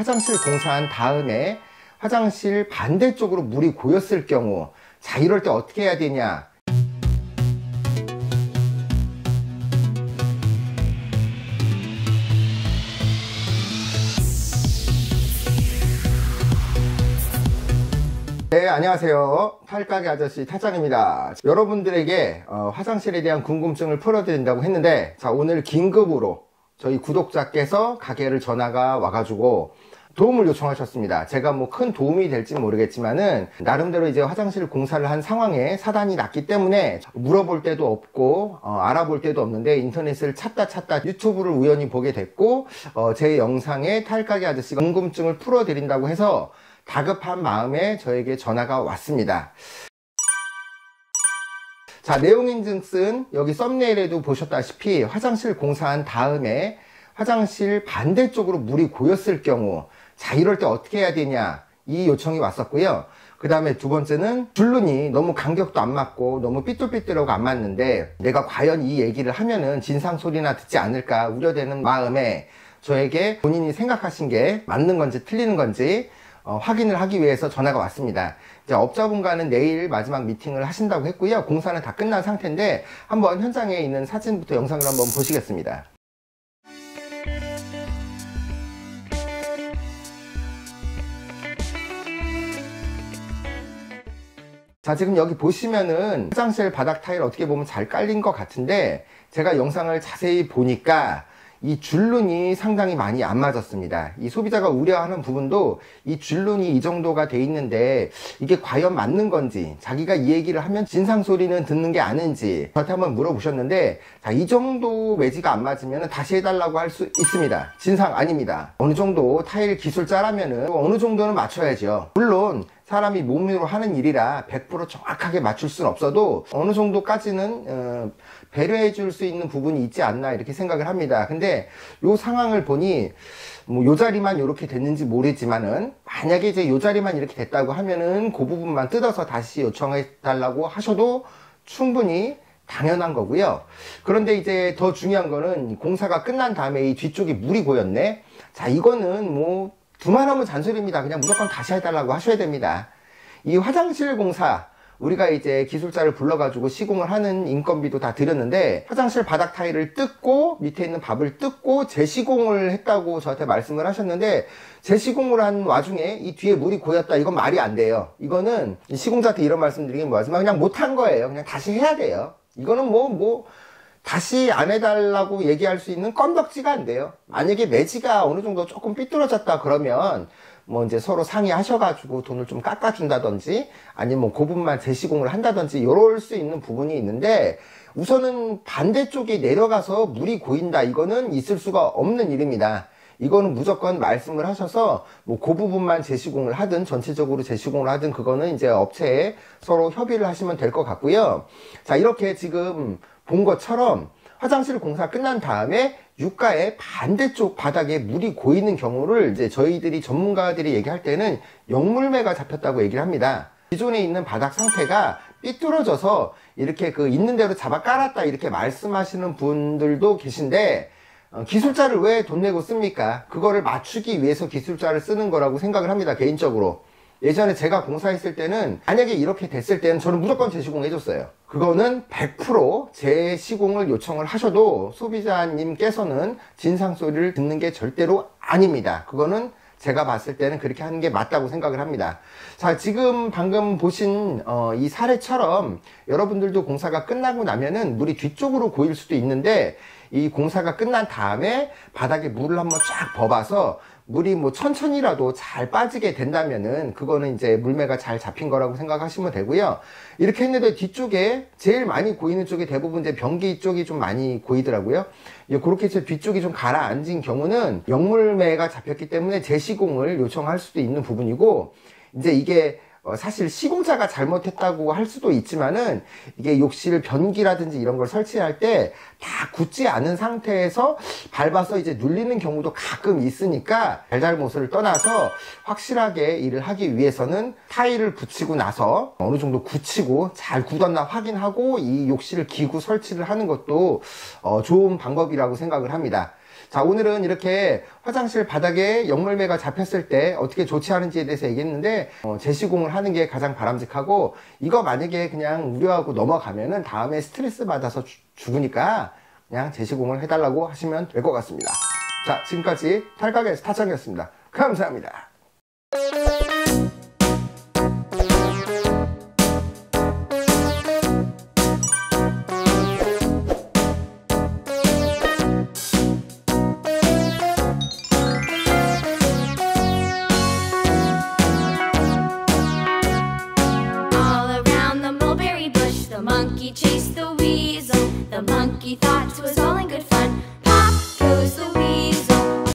화장실 공사한 다음에 화장실 반대쪽으로 물이 고였을 경우, 자, 이럴 때 어떻게 해야 되냐? 네, 안녕하세요. 탈가게 아저씨 타짱입니다. 여러분들에게 화장실에 대한 궁금증을 풀어드린다고 했는데, 자, 오늘 긴급으로 저희 구독자께서 가게를 전화가 와가지고 도움을 요청하셨습니다. 제가 뭐 큰 도움이 될지는 모르겠지만은, 나름대로 이제 화장실 공사를 한 상황에 사단이 났기 때문에 물어볼 데도 없고, 알아볼 데도 없는데 인터넷을 찾다 유튜브를 우연히 보게 됐고, 제 영상에 탈가게 아저씨가 궁금증을 풀어드린다고 해서 다급한 마음에 저에게 전화가 왔습니다. 자, 내용인증쓴 여기 썸네일에도 보셨다시피 화장실 공사한 다음에 화장실 반대쪽으로 물이 고였을 경우, 자, 이럴 때 어떻게 해야 되냐, 이 요청이 왔었고요. 그 다음에 두 번째는 줄눈이 너무 간격도 안 맞고 너무 삐뚤삐뚤하고 안 맞는데 내가 과연 이 얘기를 하면은 진상 소리나 듣지 않을까 우려되는 마음에 저에게 본인이 생각하신 게 맞는 건지 틀리는 건지 확인을 하기 위해서 전화가 왔습니다. 이제 업자분과는 내일 마지막 미팅을 하신다고 했고요. 공사는 다 끝난 상태인데 한번 현장에 있는 사진부터 영상을 한번 보시겠습니다. 자, 지금 여기 보시면은 화장실 바닥 타일 어떻게 보면 잘 깔린 것 같은데, 제가 영상을 자세히 보니까 이 줄눈이 상당히 많이 안 맞았습니다. 이 소비자가 우려하는 부분도 이 줄눈이 이 정도가 돼 있는데 이게 과연 맞는 건지, 자기가 이 얘기를 하면 진상소리는 듣는 게 아닌지 저한테 한번 물어보셨는데, 자, 이 정도 매지가 안 맞으면 다시 해달라고 할 수 있습니다. 진상 아닙니다. 어느 정도 타일 기술자라면은 어느 정도는 맞춰야죠. 물론 사람이 몸으로 하는 일이라 100% 정확하게 맞출 수는 없어도 어느 정도까지는 배려해 줄 수 있는 부분이 있지 않나 이렇게 생각을 합니다. 근데 요 상황을 보니 뭐 요 자리만 이렇게 됐는지 모르지만은, 만약에 이제 요 자리만 이렇게 됐다고 하면은 그 부분만 뜯어서 다시 요청해 달라고 하셔도 충분히 당연한 거고요. 그런데 이제 더 중요한 거는 공사가 끝난 다음에 이 뒤쪽이 물이 고였네. 자, 이거는 뭐 두말하면 잔소리입니다. 그냥 무조건 다시 해달라고 하셔야 됩니다. 이 화장실 공사, 우리가 이제 기술자를 불러가지고 시공을 하는 인건비도 다 드렸는데, 화장실 바닥 타일을 뜯고 밑에 있는 밥을 뜯고 재시공을 했다고 저한테 말씀을 하셨는데, 재시공을 한 와중에 이 뒤에 물이 고였다, 이건 말이 안 돼요. 이거는 시공자한테 이런 말씀드리긴 뭐하지만 그냥 못한 거예요. 그냥 다시 해야 돼요. 이거는 뭐 다시 안 해달라고 얘기할 수 있는 건덕지가 안 돼요. 만약에 매지가 어느 정도 조금 삐뚤어졌다 그러면 뭐 이제 서로 상의하셔가지고 돈을 좀 깎아준다든지, 아니면 뭐 그 부분만 재시공을 한다든지 이럴 수 있는 부분이 있는데, 우선은 반대쪽에 내려가서 물이 고인다, 이거는 있을 수가 없는 일입니다. 이거는 무조건 말씀을 하셔서 뭐 그 부분만 재시공을 하든 전체적으로 재시공을 하든 그거는 이제 업체에 서로 협의를 하시면 될 것 같고요. 자, 이렇게 지금 본 것처럼 화장실 공사 끝난 다음에 유가의 반대쪽 바닥에 물이 고이는 경우를 이제 저희들이 전문가들이 얘기할 때는 역물매가 잡혔다고 얘기를 합니다. 기존에 있는 바닥 상태가 삐뚤어져서 이렇게 그 있는 대로 잡아 깔았다 이렇게 말씀하시는 분들도 계신데, 기술자를 왜 돈 내고 씁니까? 그거를 맞추기 위해서 기술자를 쓰는 거라고 생각을 합니다. 개인적으로 예전에 제가 공사했을 때는, 만약에 이렇게 됐을 때는 저는 무조건 재시공 해줬어요. 그거는 100% 재시공을 요청을 하셔도 소비자님께서는 진상소리를 듣는 게 절대로 아닙니다. 그거는 제가 봤을 때는 그렇게 하는 게 맞다고 생각을 합니다. 자, 지금 방금 보신 이 사례처럼 여러분들도 공사가 끝나고 나면은 물이 뒤쪽으로 고일 수도 있는데, 이 공사가 끝난 다음에 바닥에 물을 한번 쫙 버봐서 물이 뭐 천천히라도 잘 빠지게 된다면은 그거는 이제 물매가 잘 잡힌 거라고 생각하시면 되고요. 이렇게 했는데 뒤쪽에 제일 많이 고이는 쪽이 대부분 이제 변기 쪽이 좀 많이 고이더라고요. 그렇게 해서 뒤쪽이 좀 가라앉은 경우는 역물매가 잡혔기 때문에 재시공을 요청할 수도 있는 부분이고, 이제 이게 사실 시공자가 잘못했다고 할 수도 있지만은, 이게 욕실 변기라든지 이런 걸 설치할 때 다 굳지 않은 상태에서 밟아서 이제 눌리는 경우도 가끔 있으니까, 잘잘못을 떠나서 확실하게 일을 하기 위해서는 타일을 붙이고 나서 어느 정도 굳히고 잘 굳었나 확인하고 이 욕실 기구 설치를 하는 것도 좋은 방법이라고 생각을 합니다. 자, 오늘은 이렇게 화장실 바닥에 역물매가 잡혔을 때 어떻게 조치하는지에 대해서 얘기했는데 재시공을 하는 게 가장 바람직하고, 이거 만약에 그냥 우려하고 넘어가면은 다음에 스트레스 받아서 죽으니까 그냥 재시공을 해달라고 하시면 될 것 같습니다. 자, 지금까지 탈각의 스타청이었습니다. 감사합니다.